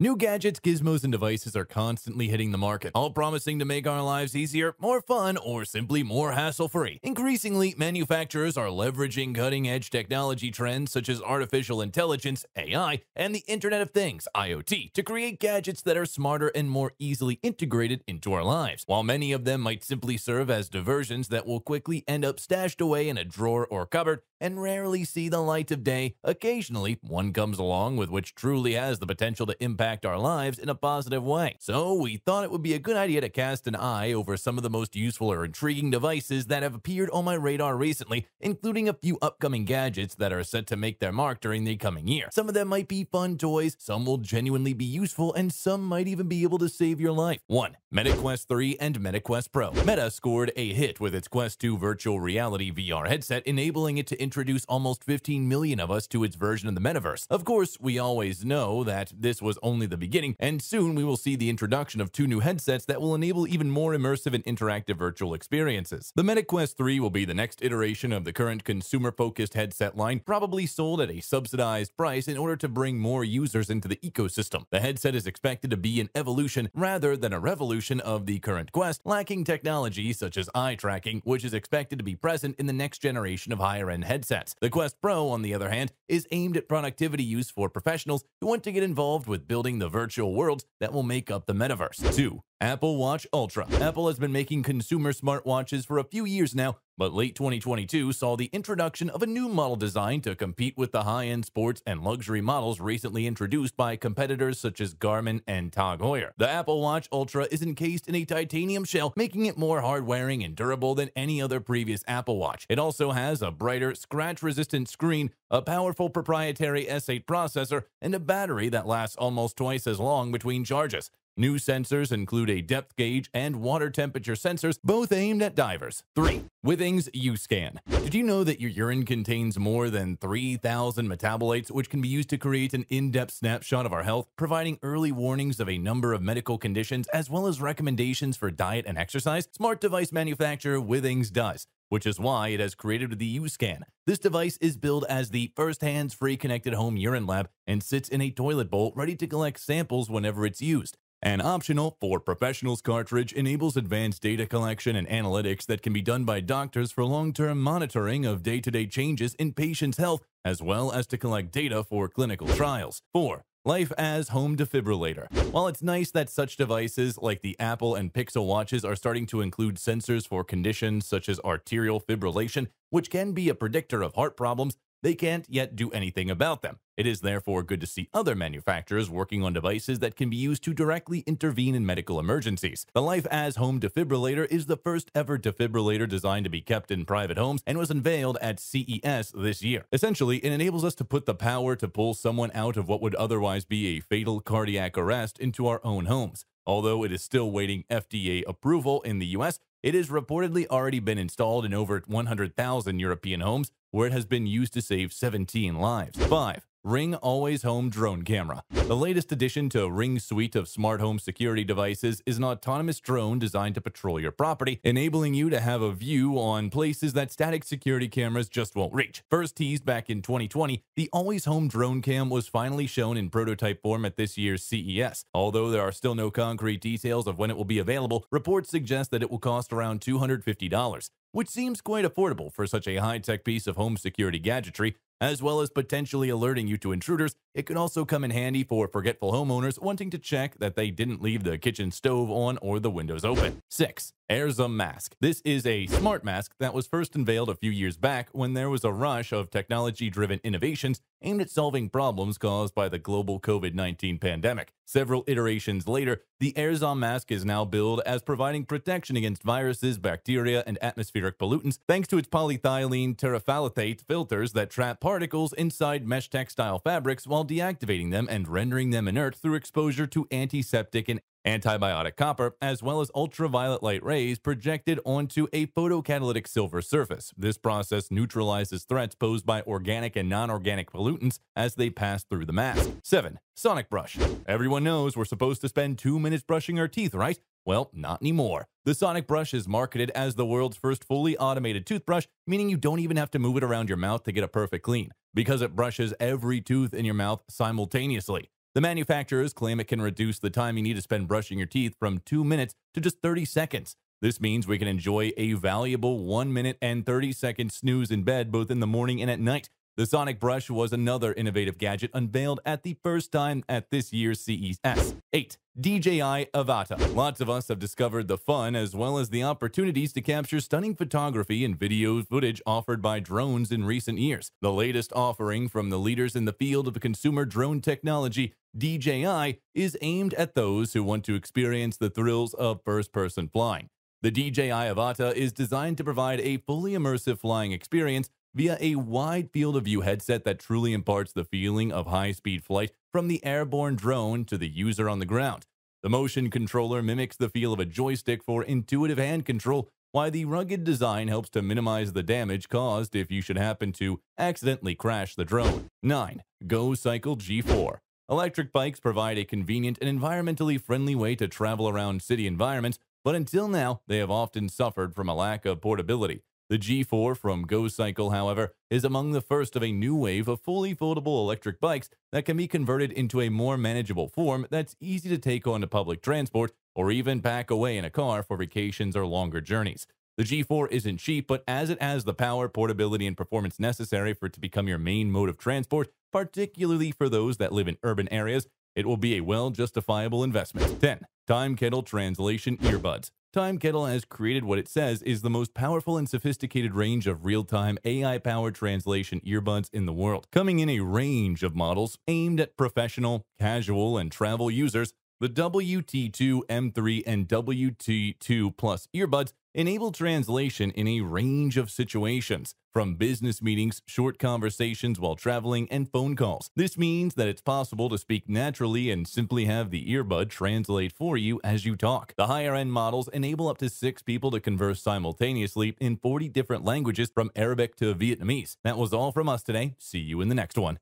New gadgets, gizmos, and devices are constantly hitting the market, all promising to make our lives easier, more fun, or simply more hassle-free. Increasingly, manufacturers are leveraging cutting-edge technology trends such as artificial intelligence, AI, and the Internet of Things, IoT, to create gadgets that are smarter and more easily integrated into our lives. While many of them might simply serve as diversions that will quickly end up stashed away in a drawer or cupboard and rarely see the light of day, occasionally one comes along with which truly has the potential to impact our lives in a positive way. So we thought it would be a good idea to cast an eye over some of the most useful or intriguing devices that have appeared on my radar recently, including a few upcoming gadgets that are set to make their mark during the coming year. Some of them might be fun toys, some will genuinely be useful, and some might even be able to save your life. 1. Meta Quest 3 and Meta Quest Pro. Meta scored a hit with its Quest 2 virtual reality VR headset, enabling it to introduce almost 15 million of us to its version of the metaverse. Of course, we always know that this was only the beginning, and soon we will see the introduction of two new headsets that will enable even more immersive and interactive virtual experiences. The Meta Quest 3 will be the next iteration of the current consumer-focused headset line, probably sold at a subsidized price in order to bring more users into the ecosystem. The headset is expected to be an evolution rather than a revolution of the current Quest, lacking technology such as eye tracking, which is expected to be present in the next generation of higher-end headsets. The Quest Pro, on the other hand, is aimed at productivity use for professionals who want to get involved with building the virtual worlds that will make up the metaverse. 2. Apple Watch Ultra. Apple has been making consumer smartwatches for a few years now, but late 2022 saw the introduction of a new model design to compete with the high-end sports and luxury models recently introduced by competitors such as Garmin and Tag Heuer. The Apple Watch Ultra is encased in a titanium shell, making it more hard-wearing and durable than any other previous Apple Watch. It also has a brighter, scratch-resistant screen, a powerful proprietary S8 processor, and a battery that lasts almost twice as long between charges. New sensors include a depth gauge and water temperature sensors, both aimed at divers. 3. Withings U-Scan. Did you know that your urine contains more than 3,000 metabolites, which can be used to create an in-depth snapshot of our health, providing early warnings of a number of medical conditions, as well as recommendations for diet and exercise? Smart device manufacturer Withings does, which is why it has created the U-Scan. This device is billed as the first hands-free connected home urine lab and sits in a toilet bowl ready to collect samples whenever it's used. An optional for professionals cartridge enables advanced data collection and analytics that can be done by doctors for long-term monitoring of day-to-day changes in patients' health, as well as to collect data for clinical trials. 4. Life as Home Defibrillator. While it's nice that such devices like the Apple and Pixel watches are starting to include sensors for conditions such as arterial fibrillation, which can be a predictor of heart problems, they can't yet do anything about them. It is therefore good to see other manufacturers working on devices that can be used to directly intervene in medical emergencies. The Life as Home Defibrillator is the first ever defibrillator designed to be kept in private homes and was unveiled at CES this year. Essentially, it enables us to put the power to pull someone out of what would otherwise be a fatal cardiac arrest into our own homes. Although it is still waiting FDA approval in the US, it has reportedly already been installed in over 100,000 European homes, where it has been used to save 17 lives. 5. Ring Always Home Drone Camera. The latest addition to Ring's suite of smart home security devices is an autonomous drone designed to patrol your property, enabling you to have a view on places that static security cameras just won't reach. First teased back in 2020, the Always Home Drone Cam was finally shown in prototype form at this year's CES. Although there are still no concrete details of when it will be available, reports suggest that it will cost around $250, which seems quite affordable for such a high-tech piece of home security gadgetry. As well as potentially alerting you to intruders, it could also come in handy for forgetful homeowners wanting to check that they didn't leave the kitchen stove on or the windows open. 6. AirZum Mask. This is a smart mask that was first unveiled a few years back when there was a rush of technology-driven innovations aimed at solving problems caused by the global COVID-19 pandemic. Several iterations later, the AirZum Mask is now billed as providing protection against viruses, bacteria, and atmospheric pollutants thanks to its polyethylene terephthalate filters that trap particles inside mesh textile fabrics while deactivating them and rendering them inert through exposure to antiseptic and antibiotic copper, as well as ultraviolet light rays projected onto a photocatalytic silver surface. This process neutralizes threats posed by organic and non-organic pollutants as they pass through the mask. 7. Sonic Brush. Everyone knows we're supposed to spend 2 minutes brushing our teeth, right? Well, not anymore. The Sonic Brush is marketed as the world's first fully automated toothbrush, meaning you don't even have to move it around your mouth to get a perfect clean, because it brushes every tooth in your mouth simultaneously. The manufacturers claim it can reduce the time you need to spend brushing your teeth from 2 minutes to just 30 seconds. This means we can enjoy a valuable 1 minute and 30 second snooze in bed both in the morning and at night. The Sonic Brush was another innovative gadget unveiled at the first time at this year's CES. 8. DJI Avata. Lots of us have discovered the fun as well as the opportunities to capture stunning photography and video footage offered by drones in recent years. The latest offering from the leaders in the field of consumer drone technology, DJI, is aimed at those who want to experience the thrills of first-person flying. The DJI Avata is designed to provide a fully immersive flying experience via a wide field of view headset that truly imparts the feeling of high-speed flight from the airborne drone to the user on the ground. The motion controller mimics the feel of a joystick for intuitive hand control, while the rugged design helps to minimize the damage caused if you should happen to accidentally crash the drone. 9. GoCycle G4. Electric bikes provide a convenient and environmentally friendly way to travel around city environments, but until now, they have often suffered from a lack of portability. The G4 from GoCycle, however, is among the first of a new wave of fully foldable electric bikes that can be converted into a more manageable form that's easy to take onto public transport or even pack away in a car for vacations or longer journeys. The G4 isn't cheap, but as it has the power, portability, and performance necessary for it to become your main mode of transport, particularly for those that live in urban areas, it will be a well-justifiable investment. 10. Time Kettle Translation Earbuds. Time Kettle has created what it says is the most powerful and sophisticated range of real-time AI-powered translation earbuds in the world. Coming in a range of models aimed at professional, casual, and travel users, the WT2, M3, and WT2 Plus earbuds enable translation in a range of situations, from business meetings, short conversations while traveling, and phone calls. This means that it's possible to speak naturally and simply have the earbud translate for you as you talk. The higher-end models enable up to 6 people to converse simultaneously in 40 different languages, from Arabic to Vietnamese. That was all from us today. See you in the next one.